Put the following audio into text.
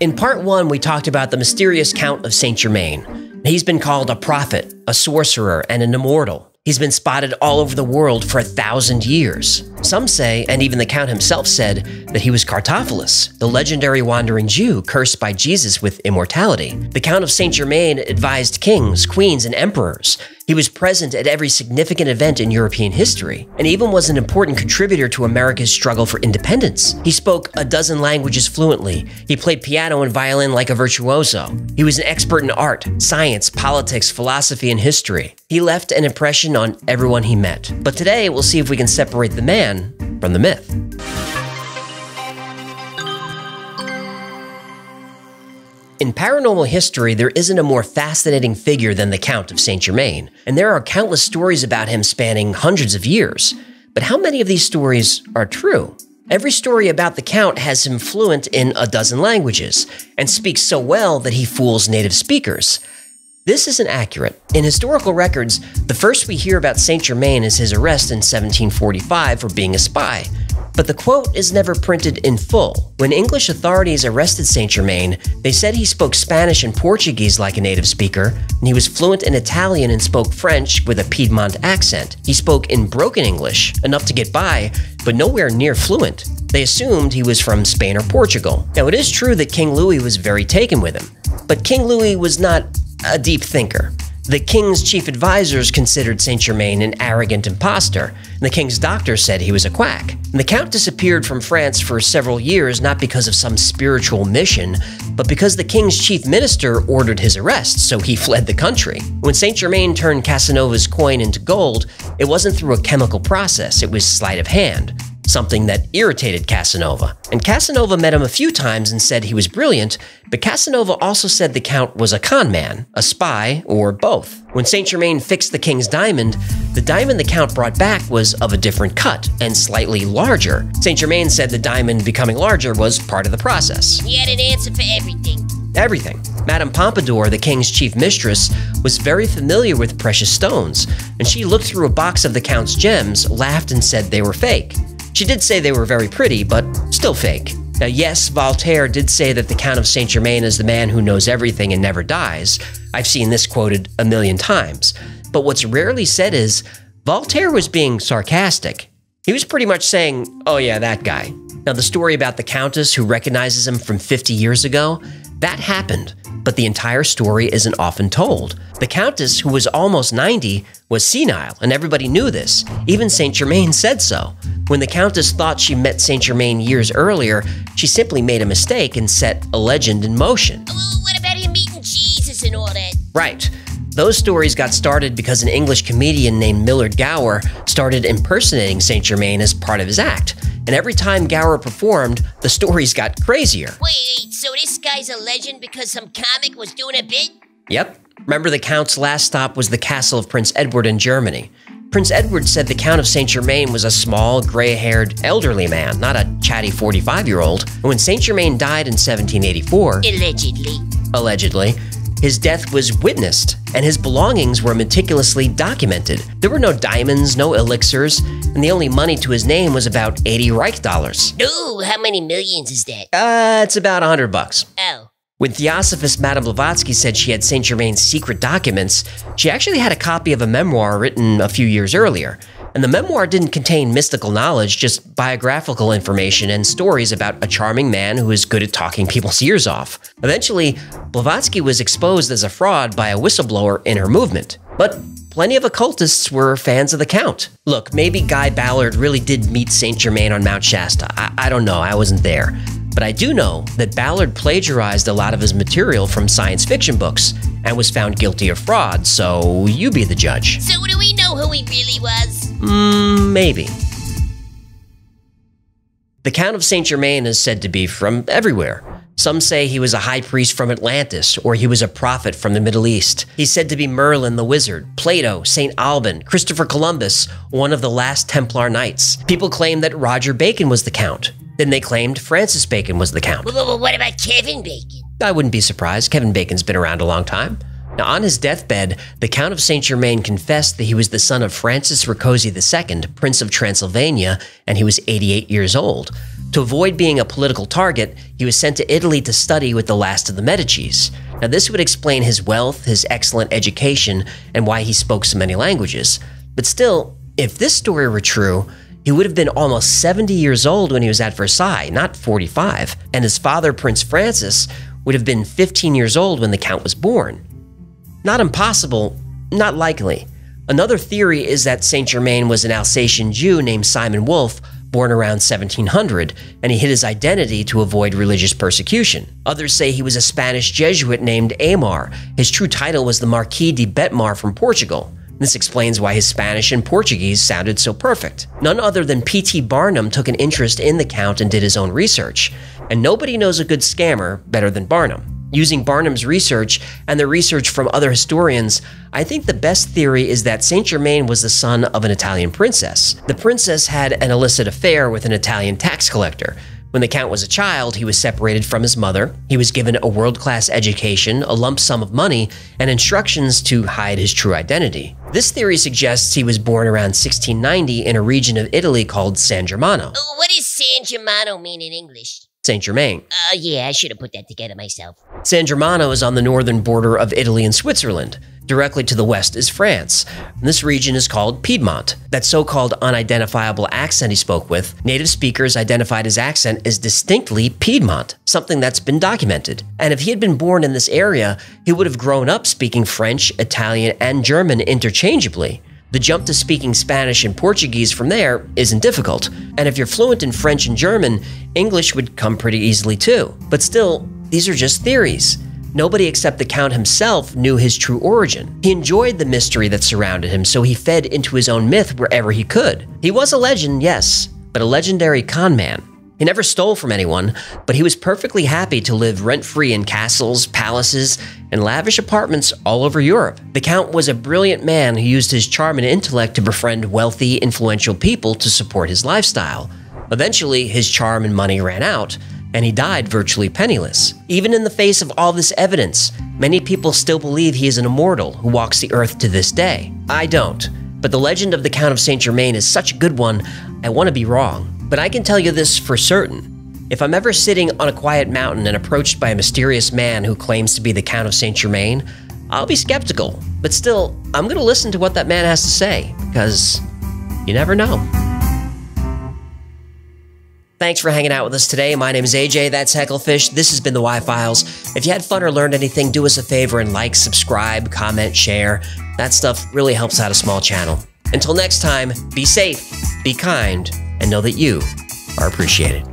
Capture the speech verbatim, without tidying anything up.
In part one, we talked about the mysterious Count of Saint Germain. He's been called a prophet, a sorcerer, and an immortal. He's been spotted all over the world for a thousand years. Some say, and even the Count himself said, that he was Cartophilus, the legendary wandering Jew cursed by Jesus with immortality. The Count of Saint Germain advised kings, queens, and emperors. He was present at every significant event in European history, and even was an important contributor to America's struggle for independence. He spoke a dozen languages fluently. He played piano and violin like a virtuoso. He was an expert in art, science, politics, philosophy, and history. He left an impression on everyone he met. But today, we'll see if we can separate the man from the myth. In paranormal history, there isn't a more fascinating figure than the Count of Saint Germain, and there are countless stories about him spanning hundreds of years. But how many of these stories are true? Every story about the Count has him fluent in a dozen languages, and speaks so well that he fools native speakers. This isn't accurate. In historical records, the first we hear about Saint Germain is his arrest in seventeen forty-five for being a spy. But the quote is never printed in full. When English authorities arrested Saint Germain, they said he spoke Spanish and Portuguese like a native speaker, and he was fluent in Italian and spoke French with a Piedmont accent. He spoke in broken English, enough to get by, but nowhere near fluent. They assumed he was from Spain or Portugal. Now, it is true that King Louis was very taken with him, but King Louis was not a deep thinker. The king's chief advisors considered Saint Germain an arrogant imposter, and the king's doctor said he was a quack. And the Count disappeared from France for several years not because of some spiritual mission, but because the king's chief minister ordered his arrest, so he fled the country. When Saint Germain turned Casanova's coin into gold, it wasn't through a chemical process, it was sleight of hand, something that irritated Casanova. And Casanova met him a few times and said he was brilliant, but Casanova also said the Count was a con man, a spy, or both. When Saint Germain fixed the king's diamond, the diamond the Count brought back was of a different cut and slightly larger. Saint Germain said the diamond becoming larger was part of the process. He had an answer for everything. Everything. Madame Pompadour, the king's chief mistress, was very familiar with precious stones, and she looked through a box of the Count's gems, laughed, and said they were fake. She did say they were very pretty, but still fake. Now, yes, Voltaire did say that the Count of Saint Germain is the man who knows everything and never dies. I've seen this quoted a million times. But what's rarely said is, Voltaire was being sarcastic. He was pretty much saying, oh yeah, that guy. Now, the story about the Countess who recognizes him from fifty years ago, that happened, but the entire story isn't often told. The Countess, who was almost ninety, was senile, and everybody knew this. Even Saint Germain said so. When the Countess thought she met Saint Germain years earlier, she simply made a mistake and set a legend in motion. Oh, what about him meeting Jesus and all that? Right. Those stories got started because an English comedian named Millard Gower started impersonating Saint Germain as part of his act. And every time Gower performed, the stories got crazier. Wait, so this guy's a legend because some comic was doing a bit? Yep. Remember, the Count's last stop was the castle of Prince Edward in Germany. Prince Edward said the Count of Saint Germain was a small, gray-haired, elderly man, not a chatty forty-five-year-old. And when Saint Germain died in seventeen eighty-four... Allegedly. Allegedly. His death was witnessed, and his belongings were meticulously documented. There were no diamonds, no elixirs, and the only money to his name was about eighty Reich dollars. Ooh, how many millions is that? Uh, it's about a hundred bucks. Oh. When Theosophist Madame Blavatsky said she had Saint Germain's secret documents, she actually had a copy of a memoir written a few years earlier. And the memoir didn't contain mystical knowledge, just biographical information and stories about a charming man who is good at talking people's ears off. Eventually, Blavatsky was exposed as a fraud by a whistleblower in her movement. But plenty of occultists were fans of the Count. Look, maybe Guy Ballard really did meet Saint Germain on Mount Shasta. I, I don't know, I wasn't there. But I do know that Ballard plagiarized a lot of his material from science fiction books and was found guilty of fraud, so you be the judge. So do we know who he really was? Mmm, maybe. The Count of Saint Germain is said to be from everywhere. Some say he was a high priest from Atlantis, or he was a prophet from the Middle East. He's said to be Merlin the Wizard, Plato, Saint Alban, Christopher Columbus, one of the last Templar Knights. People claim that Roger Bacon was the Count. Then they claimed Francis Bacon was the Count. Well, what about Kevin Bacon? I wouldn't be surprised. Kevin Bacon's been around a long time. Now, on his deathbed, the Count of Saint Germain confessed that he was the son of Francis Rakoczi the Second, Prince of Transylvania, and he was eighty-eight years old. To avoid being a political target, he was sent to Italy to study with the last of the Medicis. Now, this would explain his wealth, his excellent education, and why he spoke so many languages. But still, if this story were true, he would have been almost seventy years old when he was at Versailles, not forty-five, and his father, Prince Francis, would have been fifteen years old when the Count was born. Not impossible, not likely. Another theory is that Saint Germain was an Alsatian Jew named Simon Wolfe, born around seventeen hundred, and he hid his identity to avoid religious persecution. Others say he was a Spanish Jesuit named Amar. His true title was the Marquis de Betmar from Portugal. This explains why his Spanish and Portuguese sounded so perfect. None other than P T Barnum took an interest in the Count and did his own research. And nobody knows a good scammer better than Barnum. Using Barnum's research and the research from other historians, I think the best theory is that Saint Germain was the son of an Italian princess. The princess had an illicit affair with an Italian tax collector. When the Count was a child, he was separated from his mother. He was given a world-class education, a lump sum of money, and instructions to hide his true identity. This theory suggests he was born around sixteen ninety in a region of Italy called San Germano. Oh, what does San Germano mean in English? Saint Germain. Oh, uh, yeah, I should have put that together myself. San Germano is on the northern border of Italy and Switzerland. Directly to the west is France, and this region is called Piedmont. That so-called unidentifiable accent he spoke with, native speakers identified his accent as distinctly Piedmont, something that's been documented. And if he had been born in this area, he would have grown up speaking French, Italian, and German interchangeably. The jump to speaking Spanish and Portuguese from there isn't difficult, and if you're fluent in French and German, English would come pretty easily too. But still, these are just theories. Nobody except the Count himself knew his true origin. He enjoyed the mystery that surrounded him, so he fed into his own myth wherever he could. He was a legend, yes, but a legendary con man. He never stole from anyone, but he was perfectly happy to live rent-free in castles, palaces, and lavish apartments all over Europe. The Count was a brilliant man who used his charm and intellect to befriend wealthy, influential people to support his lifestyle. Eventually, his charm and money ran out, and he died virtually penniless. Even in the face of all this evidence, many people still believe he is an immortal who walks the earth to this day. I don't, but the legend of the Count of Saint Germain is such a good one, I want to be wrong. But I can tell you this for certain. If I'm ever sitting on a quiet mountain and approached by a mysterious man who claims to be the Count of Saint Germain, I'll be skeptical, but still, I'm gonna listen to what that man has to say, because you never know. Thanks for hanging out with us today. My name is A J, that's Hecklefish. This has been The Y-Files. If you had fun or learned anything, do us a favor and like, subscribe, comment, share. That stuff really helps out a small channel. Until next time, be safe, be kind, and know that you are appreciated.